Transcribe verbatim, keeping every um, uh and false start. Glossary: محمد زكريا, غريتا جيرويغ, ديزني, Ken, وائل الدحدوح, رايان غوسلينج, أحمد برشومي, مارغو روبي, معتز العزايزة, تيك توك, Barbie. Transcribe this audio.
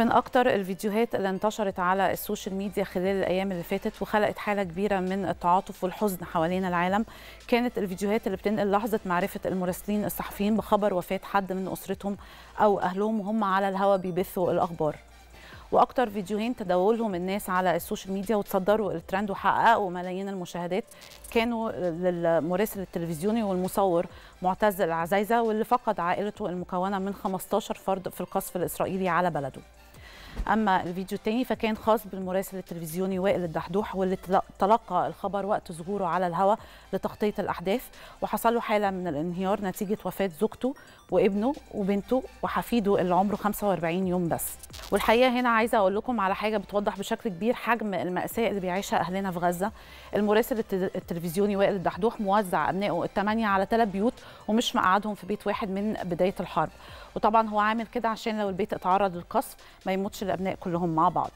من أكتر الفيديوهات اللي انتشرت على السوشيال ميديا خلال الأيام اللي فاتت وخلقت حالة كبيرة من التعاطف والحزن حوالين العالم، كانت الفيديوهات اللي بتنقل لحظة معرفة المراسلين الصحفيين بخبر وفاة حد من أسرتهم أو أهلهم وهم على الهوا بيبثوا الأخبار. وأكتر فيديوهين تداولهم الناس على السوشيال ميديا وتصدروا الترند وحققوا ملايين المشاهدات كانوا للمراسل التلفزيوني والمصور معتز العزايزة، واللي فقد عائلته المكونة من خمستاشر فرد في القصف الإسرائيلي على بلده. أما الفيديو الثاني فكان خاص بالمراسل التلفزيوني وائل الدحدوح، واللي تلقى الخبر وقت ظهوره على الهواء لتغطية الأحداث، وحصل له حالة من الانهيار نتيجة وفاة زوجته وابنه وبنته وحفيده اللي عمره خمسة وأربعين يوم بس. والحقيقة هنا عايزة أقول لكم على حاجة بتوضح بشكل كبير حجم المأساة اللي بيعيشها أهلنا في غزة. المراسل التلفزيوني وائل الدحدوح موزع أبنائه الثمانية على ثلاث بيوت ومش مقعدهم في بيت واحد من بداية الحرب، وطبعا هو عامل كده عشان لو البيت اتعرض للقصف ما يموتش الأبناء كلهم مع بعض.